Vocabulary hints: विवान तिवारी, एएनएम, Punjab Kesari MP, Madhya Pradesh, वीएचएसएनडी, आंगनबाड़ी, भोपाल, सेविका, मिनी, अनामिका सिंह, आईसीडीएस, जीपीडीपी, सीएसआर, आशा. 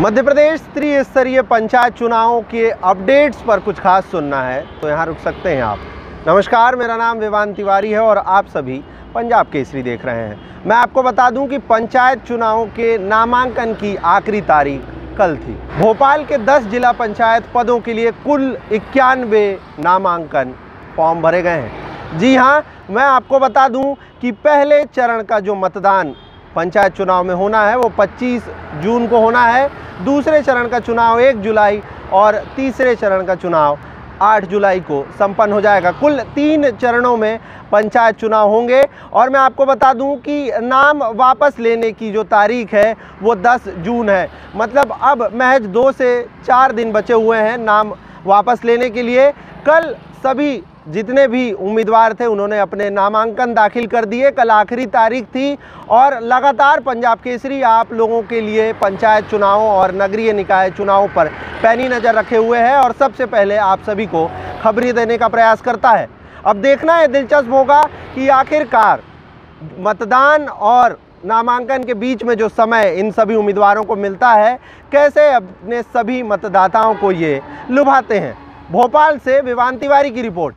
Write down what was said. मध्य प्रदेश त्रिस्तरीय पंचायत चुनाव के अपडेट्स पर कुछ खास सुनना है तो यहाँ रुक सकते हैं आप। नमस्कार, मेरा नाम विवान तिवारी है और आप सभी पंजाब केसरी देख रहे हैं। मैं आपको बता दूं कि पंचायत चुनाव के नामांकन की आखिरी तारीख कल थी। भोपाल के 10 जिला पंचायत पदों के लिए कुल 91 नामांकन फॉर्म भरे गए हैं। जी हाँ, मैं आपको बता दूँ कि पहले चरण का जो मतदान पंचायत चुनाव में होना है वो 25 जून को होना है। दूसरे चरण का चुनाव 1 जुलाई और तीसरे चरण का चुनाव 8 जुलाई को संपन्न हो जाएगा। कुल 3 चरणों में पंचायत चुनाव होंगे। और मैं आपको बता दूं कि नाम वापस लेने की जो तारीख है वो 10 जून है। मतलब अब महज 2 से 4 दिन बचे हुए हैं नाम वापस लेने के लिए। कल सभी जितने भी उम्मीदवार थे उन्होंने अपने नामांकन दाखिल कर दिए। कल आखिरी तारीख थी और लगातार पंजाब केसरी आप लोगों के लिए पंचायत चुनावों और नगरीय निकाय चुनावों पर पैनी नज़र रखे हुए है और सबसे पहले आप सभी को खबरें देने का प्रयास करता है। अब देखना है, दिलचस्प होगा कि आखिरकार मतदान और नामांकन के बीच में जो समय इन सभी उम्मीदवारों को मिलता है कैसे अपने सभी मतदाताओं को ये लुभाते हैं। भोपाल से विवान तिवारी की रिपोर्ट।